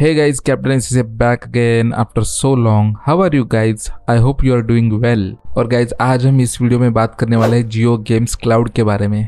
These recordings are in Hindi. Hey guys, Captain NCC back again after so long. How are you guys? I hope you are doing well. और guys, आज हम इस वीडियो में बात करने वाले हैं जियो गेम्स क्लाउड के बारे में।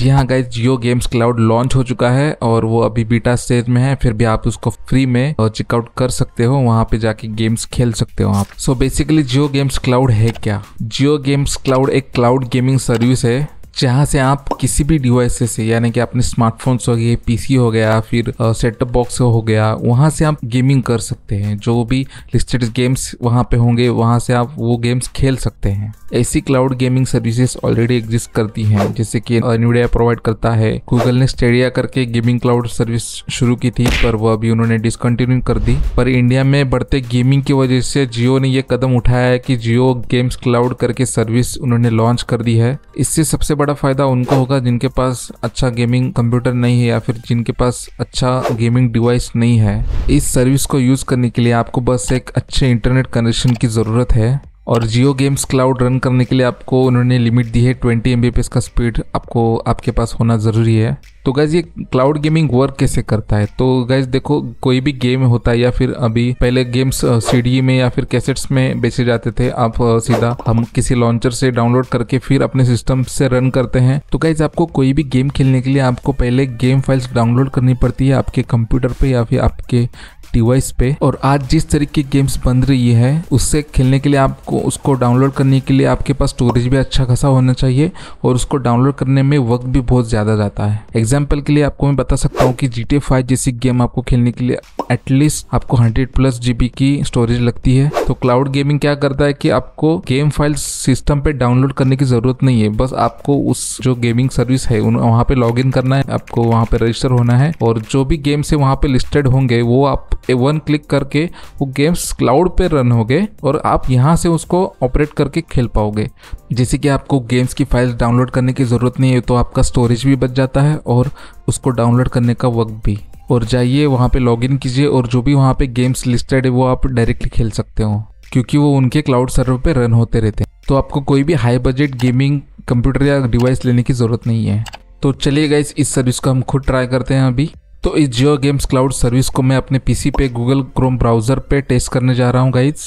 जी हाँ guys, Jio games cloud launch हो चुका है और वो अभी बीटा स्टेज में है, फिर भी आप उसको फ्री में चेकआउट कर सकते हो, वहाँ पे जाके गेम्स खेल सकते हो आप। So basically Jio games cloud है क्या? जियो गेम्स क्लाउड एक क्लाउड गेमिंग सर्विस है जहाँ से आप किसी भी डिवाइस से, यानी कि आपने स्मार्टफोन्स हो गए, पीसी हो गया, फिर सेटअप बॉक्स हो गया, वहाँ से आप गेमिंग कर सकते हैं। जो भी लिस्टेड गेम्स वहाँ पे होंगे वहाँ से आप वो गेम्स खेल सकते हैं। ऐसी cloud gaming services already exist करती हैं, जैसे कि न्यूडिया प्रोवाइड करता है। गूगल ने स्टेडिया करके गेमिंग क्लाउड सर्विस शुरू की थी, पर वो अभी उन्होंने डिसकंटिन्यू कर दी। पर इंडिया में बढ़ते गेमिंग की वजह से जियो ने ये कदम उठाया है कि जियो गेम्स क्लाउड करके सर्विस उन्होंने लॉन्च कर दी है। इससे सबसे बड़ा फायदा उनको होगा जिनके पास अच्छा गेमिंग कंप्यूटर नहीं है या फिर जिनके पास अच्छा गेमिंग डिवाइस नहीं है। इस सर्विस को यूज करने के लिए आपको बस एक अच्छे इंटरनेट कनेक्शन की जरूरत है, और जियो गेम्स क्लाउड रन करने के लिए आपको उन्होंने लिमिट दी है 20 MBps का स्पीड आपके पास होना ज़रूरी है। तो गाइज ये क्लाउड गेमिंग वर्क कैसे करता है? तो गाइज देखो, कोई भी गेम होता है या फिर अभी पहले गेम्स सीडी में या फिर कैसेट्स में बेचे जाते थे, आप सीधा हम किसी लॉन्चर से डाउनलोड करके फिर अपने सिस्टम से रन करते हैं। तो गाइज आपको कोई भी गेम खेलने के लिए आपको पहले गेम फाइल्स डाउनलोड करनी पड़ती है आपके कंप्यूटर पे या फिर आपके डिवाइस पे। और आज जिस तरीके की गेम्स बन रही है उससे खेलने के लिए आपको उसको डाउनलोड करने के लिए आपके पास स्टोरेज भी अच्छा खासा होना चाहिए, और उसको डाउनलोड करने में वक्त भी बहुत ज़्यादा जाता है। एग्जाम्पल के लिए आपको मैं बता सकता हूँ कि GTA 5 जैसी गेम आपको खेलने के लिए एटलीस्ट आपको 100+ GB की स्टोरेज लगती है। तो क्लाउड गेमिंग क्या करता है कि आपको गेम फाइल सिस्टम पे डाउनलोड करने की जरूरत नहीं है, बस आपको उस जो गेमिंग सर्विस है वहाँ पे लॉग इन करना है, आपको वहाँ पे रजिस्टर होना है, और जो भी गेम्स है वहाँ पे लिस्टेड होंगे वो आप 1 क्लिक करके वो गेम्स क्लाउड पे रन होंगे और आप यहाँ से उसको ऑपरेट करके खेल पाओगे। जैसे कि आपको गेम्स की फाइल्स डाउनलोड करने की ज़रूरत नहीं है, तो आपका स्टोरेज भी बच जाता है और उसको डाउनलोड करने का वक्त भी। और जाइए वहाँ पे लॉगिन कीजिए और जो भी वहाँ पे गेम्स लिस्टेड है वो आप डायरेक्टली खेल सकते हो, क्योंकि वो उनके क्लाउड सर्वर पे रन होते रहते हैं। तो आपको कोई भी हाई बजट गेमिंग कंप्यूटर या डिवाइस लेने की ज़रूरत नहीं है। तो चलिए गाइस, इस सर्विस को हम खुद ट्राई करते हैं अभी। तो इस जियो गेम्स क्लाउड सर्विस को मैं अपने पीसी पे गूगल क्रोम ब्राउज़र पे टेस्ट करने जा रहा हूँ गाइज।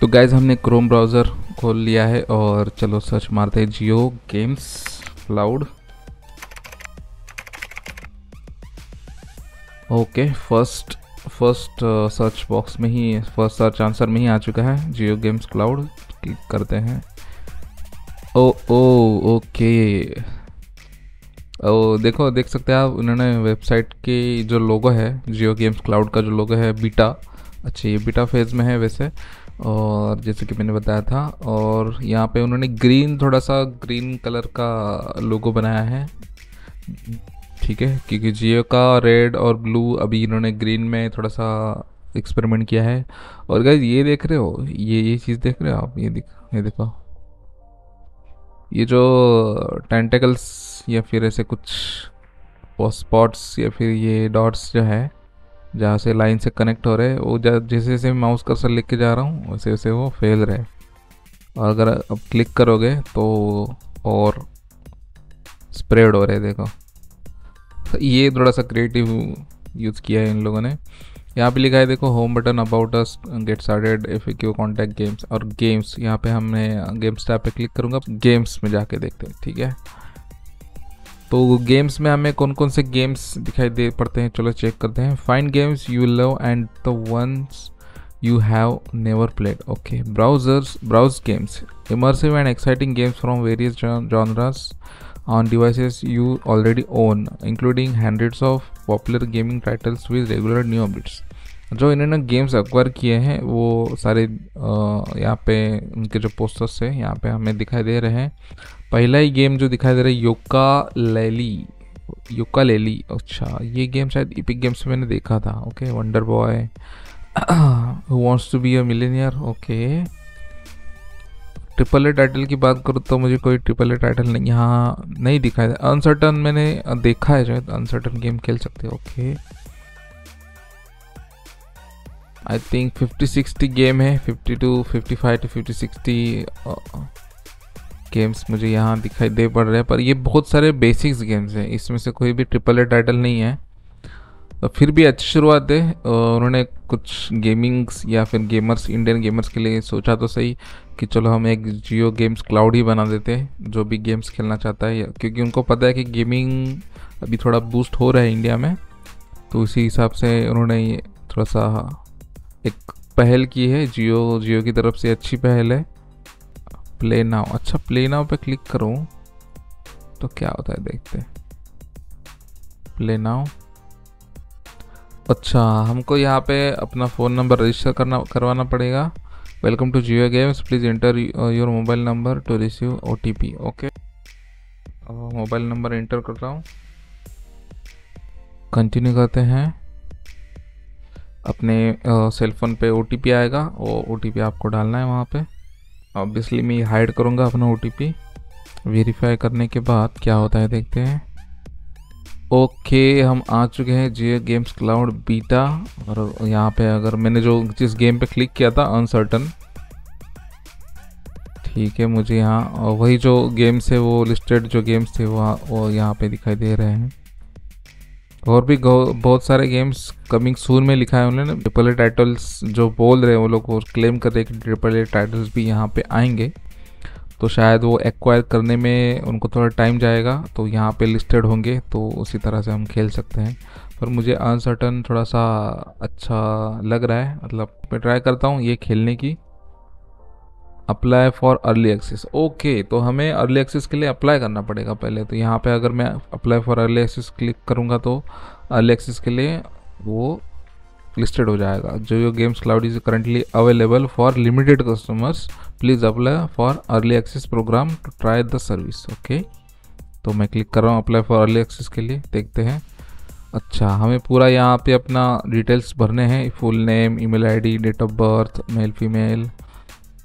तो गाइज हमने क्रोम ब्राउज़र खोल लिया है और चलो सर्च मारते हैं Jio games cloud. Okay, first search box में ही, फर्स्ट सर्च आंसर में ही आ चुका है जियो गेम्स क्लाउड। क्लिक करते हैं। ओके और देखो, देख सकते हैं आप, उन्होंने वेबसाइट की जो लोगो है, जियो गेम्स क्लाउड का जो लोगो है, बीटा, अच्छा ये बीटा फेज़ में है वैसे, और जैसे कि मैंने बताया था, और यहाँ पे उन्होंने ग्रीन, थोड़ा सा ग्रीन कलर का लोगो बनाया है, ठीक है, क्योंकि जियो का रेड और ब्लू, अभी इन्होंने ग्रीन में थोड़ा सा एक्सपेरिमेंट किया है। और गाइस ये देख रहे हो, ये चीज़ देख रहे हो आप, ये देखो, ये जो टेंटेकल्स या फिर ऐसे कुछ स्पॉट्स या फिर ये डॉट्स जो है जहाँ से लाइन से कनेक्ट हो रहे हैं, वो जैसे जैसे माउस कर्सर लेके जा रहा हूँ वैसे वैसे वो फैल रहे। और अगर अब क्लिक करोगे तो और स्प्रेड हो रहे, देखो। तो ये थोड़ा सा क्रिएटिव यूज़ किया है इन लोगों ने। यहाँ पे लिखा है देखो, home button, about us, get started, FAQ, contact, games और गेम्स। यहाँ पे हमने गेम्स टैब पे क्लिक करूँगा, गेम्स में जाके देखते हैं, ठीक है। तो गेम्स में हमें कौन कौन से गेम्स दिखाई दे पड़ते हैं, चलो चेक करते हैं। Find games you love and the ones you have never played. Okay, browse games, immersive and exciting games from various genres on devices you already own, including hundreds of popular gaming titles with regular new updates. जो इन्होंने गेम्स एक्वायर किए हैं वो सारे यहाँ पे उनके जो पोस्टर्स है यहाँ पे हमें दिखाई दे रहे हैं। पहला ही गेम जो दिखाई दे रहा है योका लेली, अच्छा ये गेम शायद इपिक गेम्स में मैंने देखा था। Okay, wonder boy, who wants to be a millionaire. Okay, AAA title की बात करूँ तो मुझे कोई AAA टाइटल नहीं यहाँ नहीं दिखा है। अनसर्टन मैंने देखा है, शायद अनसर्टन गेम खेल सकते हैं। ओके, आई थिंक 50-60 गेम है, 55 to 50-60 गेम्स मुझे यहाँ दिखाई दे पड़ रहे हैं, पर ये बहुत सारे बेसिक्स गेम्स हैं, इसमें से कोई भी AAA टाइटल नहीं है। तो फिर भी अच्छी शुरुआत है। उन्होंने कुछ गेमिंग्स या फिर गेमर्स, इंडियन गेमर्स के लिए सोचा तो सही कि चलो हम एक जियो गेम्स क्लाउड ही बना देते हैं, जो भी गेम्स खेलना चाहता है, क्योंकि उनको पता है कि गेमिंग अभी थोड़ा बूस्ट हो रहा है इंडिया में। तो इसी हिसाब से उन्होंने थोड़ा सा एक पहल की है, जियो की तरफ से अच्छी पहल है। प्ले नाउ, अच्छा प्ले नाउ पे क्लिक करूँ तो क्या होता है देखते हैं। प्ले नाउ, अच्छा हमको यहाँ पे अपना फ़ोन नंबर रजिस्टर करवाना पड़ेगा। Welcome to Jio games, please enter your mobile number to receive OTP. Okay, mobile number enter कर रहा हूँ, कंटिन्यू करते हैं। अपने सेलफोन पे ओटीपी आएगा, वो ओटीपी आपको डालना है वहाँ पे। ऑब्वियसली मैं हाइड करूँगा अपना ओटीपी। वेरीफाई करने के बाद क्या होता है देखते हैं। ओके, हम आ चुके हैं जियो गेम्स क्लाउड बीटा, और यहाँ पे अगर मैंने जिस गेम पे क्लिक किया था अनसर्टन, ठीक है, मुझे यहाँ वही जो गेम्स है वो लिस्टेड जो गेम्स थे वो यहाँ पे दिखाई दे रहे हैं। और भी बहुत सारे गेम्स कमिंग सून में लिखा है उन्होंने। AAA टाइटल्स जो बोल रहे हैं वो लोग क्लेम कर रहे हैं कि AAA टाइटल्स भी यहाँ पे आएंगे, तो शायद वो एक्वायर करने में उनको थोड़ा टाइम जाएगा। तो यहाँ पे लिस्टेड होंगे तो उसी तरह से हम खेल सकते हैं। पर मुझे अनसर्टन थोड़ा सा अच्छा लग रहा है, मतलब मैं ट्राई करता हूँ ये खेलने की। Apply for early access, okay, तो हमें अर्ली एक्सेस के लिए अप्लाई करना पड़ेगा पहले। तो यहाँ पे अगर मैं apply for early access click करूँगा तो अर्ली एक्सेस के लिए वो लिस्टेड हो जाएगा। Jio games cloud is currently available for limited customers, please apply for early access program to try the service. Okay, तो मैं क्लिक कर रहा हूँ अप्लाई फॉर अर्ली एक्सेस के लिए, देखते हैं। अच्छा, हमें पूरा यहाँ पे अपना डिटेल्स भरने हैं, full name, email ID, date of birth, male female,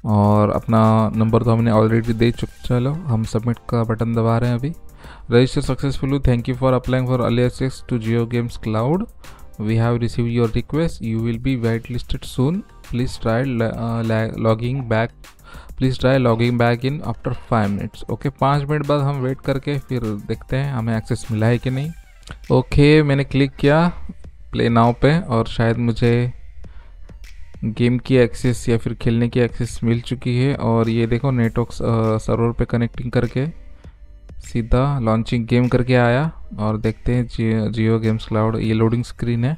और अपना नंबर तो हमने ऑलरेडी दे चुके। चलो हम सबमिट का बटन दबा रहे हैं अभी। Register successfully, thank you for applying for early access to Jio games cloud, we have received your request, you will be whitelisted soon, please try logging back in after 5 minutes। Okay, 5 minute बाद हम वेट करके फिर देखते हैं हमें एक्सेस मिला है कि नहीं। ओके, मैंने क्लिक किया प्ले नाउ पे और शायद मुझे गेम की एक्सेस या फिर खेलने की एक्सेस मिल चुकी है। और ये देखो नेटवर्क सर्वर पे कनेक्टिंग करके सीधा लॉन्चिंग गेम करके आया। और देखते हैं जियो गेम्स क्लाउड, ये लोडिंग स्क्रीन है।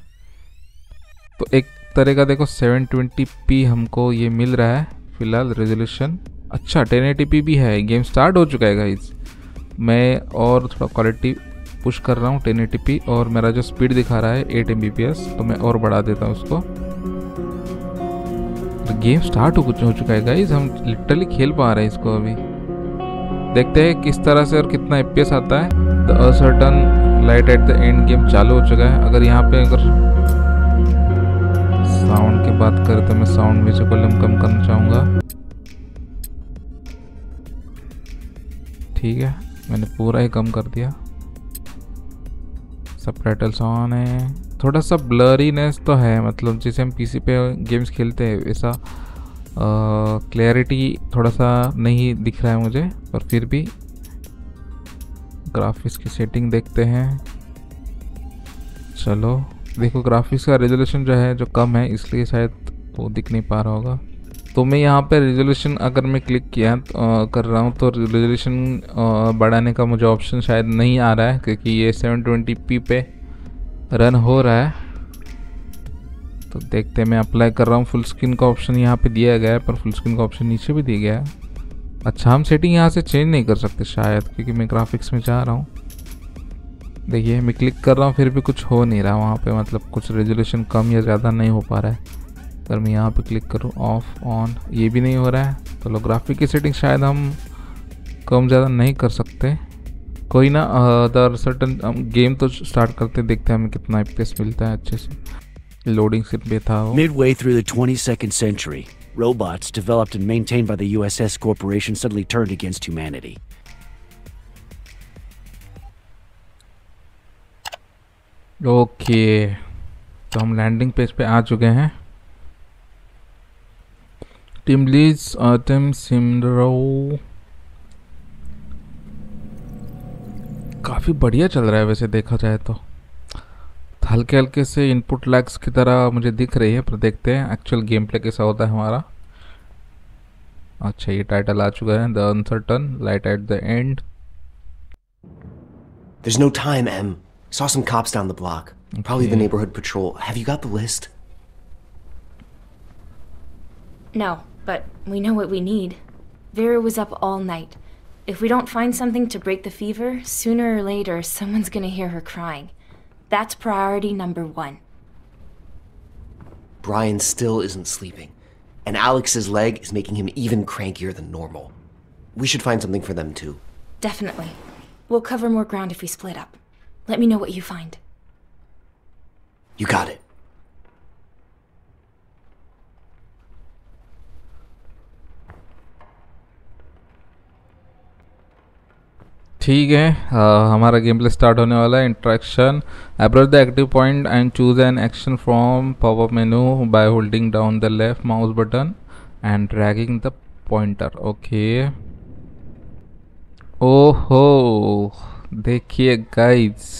तो एक तरह का देखो 720p हमको ये मिल रहा है फ़िलहाल रेजोल्यूशन। अच्छा 1080p भी है, गेम स्टार्ट हो चुका है गाइस। मैं और थोड़ा क्वालिटी पुश कर रहा हूँ 1080p, और मेरा जो स्पीड दिखा रहा है 8 mbps, तो मैं और बढ़ा देता हूँ उसको। तो गेम स्टार्ट हो चुका है गाइस, हम लिटरली खेल पा रहे हैं इसको। अभी देखते हैं किस तरह से और कितना FPS आता है। The uncertain light at the end, game चालू हो चुका है। अगर यहाँ पे अगर साउंड की बात करें तो मैं साउंड म्यूजिक वॉल्यूम कम करना चाहूँगा। ठीक है, मैंने पूरा ही कम कर दिया। सबटाइटल्स ऑन है। थोड़ा सा ब्लरीनेस तो है, मतलब जैसे हम PC पे गेम्स खेलते हैं वैसा क्लैरिटी थोड़ा सा नहीं दिख रहा है मुझे। पर फिर भी ग्राफिक्स की सेटिंग देखते हैं। चलो देखो ग्राफिक्स का रेजोल्यूशन जो है जो कम है, इसलिए शायद वो दिख नहीं पा रहा होगा। तो मैं यहाँ पे रेजोल्यूशन अगर मैं क्लिक किया कर रहा हूँ तो रेजोल्यूशन बढ़ाने का मुझे ऑप्शन शायद नहीं आ रहा है, क्योंकि ये 720p पे रन हो रहा है। तो देखते हैं, मैं अप्लाई कर रहा हूँ। फुल स्क्रीन का ऑप्शन यहाँ पे दिया गया है, पर फुल स्क्रीन का ऑप्शन नीचे भी दिया गया है। अच्छा, हम सेटिंग यहाँ से चेंज नहीं कर सकते शायद, क्योंकि मैं ग्राफिक्स में जा रहा हूँ। देखिए मैं क्लिक कर रहा हूँ फिर भी कुछ हो नहीं रहा वहाँ पे, मतलब कुछ रेजोल्यूशन कम या ज़्यादा नहीं हो पा रहा है। अगर मैं यहाँ पर क्लिक करूँ ऑफ ऑन, ये भी नहीं हो रहा है। तो लो, ग्राफिक की सेटिंग शायद हम कम ज़्यादा नहीं कर सकते। कोई ना, सर्टन गेम तो स्टार्ट करते, देखते हैं हमें कितना FPS मिलता है अच्छे से। लोडिंग स्क्रीन पे था। Midway through the 22nd century, robots developed and maintained by the USS Corporation suddenly turned against humanity. Okay, तो हम लैंडिंग पेज पे आ चुके हैं। टीम लीड्स आर्टेम सिमरो, काफी बढ़िया चल रहा है वैसे देखा जाए तो। हल्के हल्के से इनपुट लैग्स की तरह मुझे दिख रही है, पर देखते हैं एक्चुअल गेम प्ले कैसा होता है हमारा। अच्छा, ये टाइटल आ चुका है, the uncertain light at the end. There's no time, M. Saw some cops down the block. Probably the neighborhood patrol. Have you got the list? No, but we know what we need. Vera was up all night. If we don't find something to break the fever, sooner or later someone's going to hear her crying. That's priority number one. Brian still isn't sleeping, and Alex's leg is making him even crankier than normal. We should find something for them too. Definitely. We'll cover more ground if we split up. Let me know what you find. You got it. ठीक है, हमारा गेम प्ले स्टार्ट होने वाला है। Interaction, approach the active point and choose an action from popup menu by holding down the left mouse button and dragging the pointer. Okay, ओहो, देखिए guys,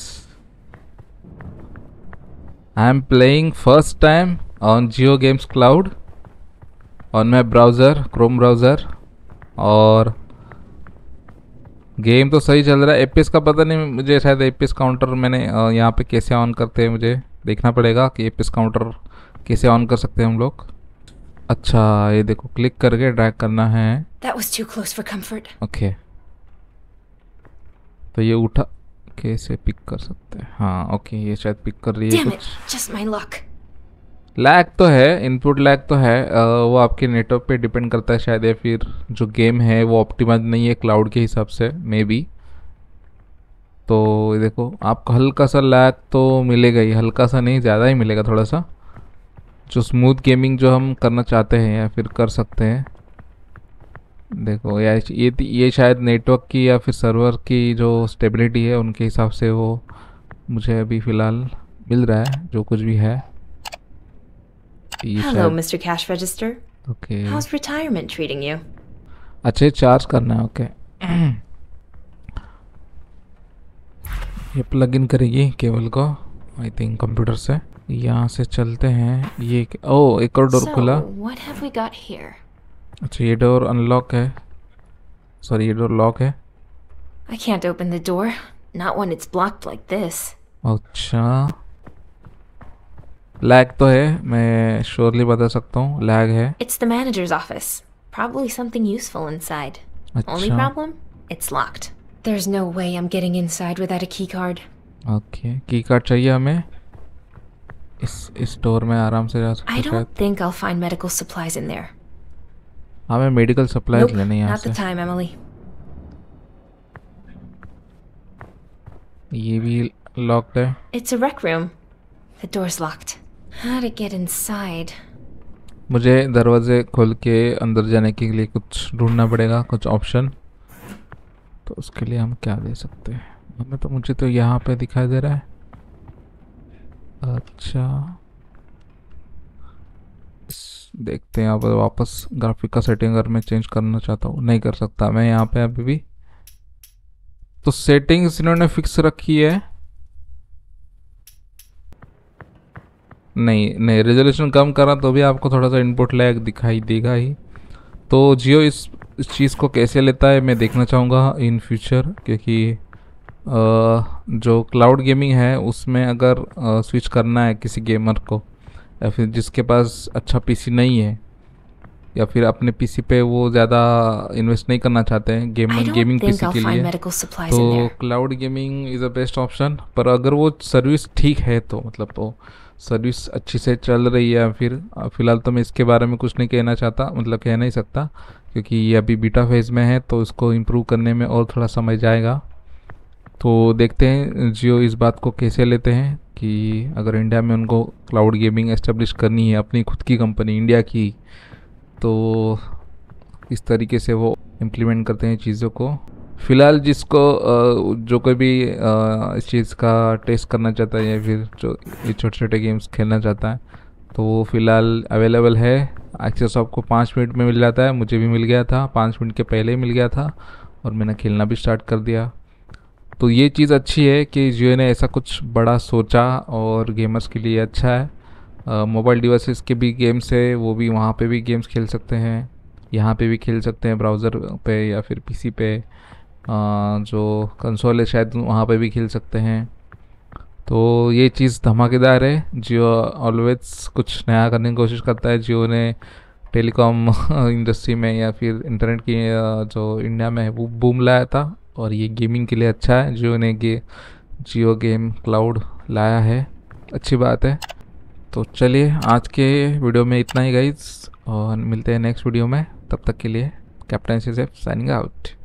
I am playing first time on Jio games cloud on my browser, chrome browser, और गेम तो सही चल रहा है। एपीएस का पता नहीं, मुझे शायद एपीएस काउंटर मैंने यहाँ पे कैसे ऑन करते हैं, मुझे देखना पड़ेगा कि एपीएस काउंटर कैसे ऑन कर सकते हैं हम लोग। अच्छा, ये देखो, क्लिक करके ड्रैग करना है। ओके, तो ये उठा कैसे पिक कर सकते हैं? हाँ, ओके, ये शायद पिक कर रही है कुछ। लैग तो है, इनपुट लैग तो है, वो आपके नेटवर्क पे डिपेंड करता है शायद, या फिर जो गेम है वो ऑप्टिमाइज नहीं है क्लाउड के हिसाब से मे बी। तो ये देखो, आपको हल्का सा लैग तो मिलेगा ही, हल्का सा नहीं, ज़्यादा ही मिलेगा थोड़ा सा। जो स्मूथ गेमिंग जो हम करना चाहते हैं या फिर कर सकते हैं, देखो ये शायद नेटवर्क की या फिर सर्वर की जो स्टेबिलिटी है उनके हिसाब से वो मुझे अभी फ़िलहाल मिल रहा है जो कुछ भी है। Hello, Mr. Cash Register. Okay. How's retirement treating you? अच्छे चार्ज करना है। ओके, ये प्लग इन करेगी केबल को आई थिंक कंप्यूटर से। यहाँ से चलते हैं। ये ओ, एक और डोर खुला। What have we got here? अच्छा, ये डोर अनलॉक है, सॉरी ये डोर लॉक है। I can't open the door, not when it's blocked like this. अच्छा, लैग तो है, मैं श्योरली बता सकता हूँ लैग है। It's the manager's office. Probably something useful inside. Only problem, it's locked. There's no way I'm getting inside without a key card. Okay, key card चाहिए हमें। इस डोर में आराम से जा सकते हैं। I don't think I'll find medical supplies in there. हमें मेडिकल सप्लाईज लेने यहाँ से। Not the time, Emily. ये भी लॉक्ड है। It's a rec room. The door's locked. How to get inside? मुझे दरवाजे खोल के अंदर जाने के लिए कुछ ढूंढना पड़ेगा, कुछ ऑप्शन। तो उसके लिए हम क्या दे सकते हैं? हमें तो मुझे तो यहाँ पे दिखाई दे रहा है। अच्छा, देखते हैं। अब वापस ग्राफिक का सेटिंग अगर मैं चेंज करना चाहता हूँ, नहीं कर सकता मैं यहाँ पे अभी भी। तो सेटिंग्स इन्होंने फिक्स रखी है। नहीं, रेजोल्यूशन कम करा तो भी आपको थोड़ा सा इनपुट लैग दिखाई देगा ही। तो जियो इस चीज़ को कैसे लेता है मैं देखना चाहूँगा इन फ्यूचर, क्योंकि जो क्लाउड गेमिंग है उसमें अगर स्विच करना है किसी गेमर को, या फिर जिसके पास अच्छा पीसी नहीं है, या फिर अपने पीसी पे वो ज़्यादा इन्वेस्ट नहीं करना चाहते हैं गेमिंग पीसी के लिए, तो cloud gaming is a best option. पर अगर वो सर्विस ठीक है, तो मतलब तो सर्विस अच्छी से चल रही है, फिर फ़िलहाल तो मैं इसके बारे में कुछ नहीं कहना चाहता, मतलब कह नहीं सकता, क्योंकि ये अभी बीटा फेज़ में है, तो इसको इम्प्रूव करने में और थोड़ा समय जाएगा। तो देखते हैं जियो इस बात को कैसे लेते हैं कि अगर इंडिया में उनको क्लाउड गेमिंग एस्टेब्लिश करनी है, अपनी खुद की कंपनी इंडिया की, तो इस तरीके से वो इम्प्लीमेंट करते हैं चीज़ों को। फ़िलहाल जिसको जो कोई भी इस चीज़ का टेस्ट करना चाहता है या फिर जो ये छोटे छोटे गेम्स खेलना चाहता है, तो वो फ़िलहाल अवेलेबल है। एक्सेस आपको 5 मिनट में मिल जाता है, मुझे भी मिल गया था, 5 मिनट के पहले ही मिल गया था और मैंने खेलना भी स्टार्ट कर दिया। तो ये चीज़ अच्छी है कि जियो ने ऐसा कुछ बड़ा सोचा और गेमर्स के लिए अच्छा है। मोबाइल डिवाइसेस के भी गेम्स है, वो भी वहाँ पे भी गेम्स खेल सकते हैं, यहाँ पे भी खेल सकते हैं ब्राउज़र पे या फिर पीसी पे, जो कंसोल है शायद वहाँ पे भी खेल सकते हैं। तो ये चीज़ धमाकेदार है। जियो ऑलवेज़ कुछ नया करने की कोशिश करता है। जियो ने टेलीकॉम इंडस्ट्री में या फिर इंटरनेट की जो इंडिया में है वो बूम लाया था, और ये गेमिंग के लिए अच्छा है। जियो ने जियो गेम क्लाउड लाया है, अच्छी बात है। तो चलिए आज के वीडियो में इतना ही गाइस, और मिलते हैं नेक्स्ट वीडियो में। तब तक के लिए कैप्टन एसएफ साइनिंग आउट।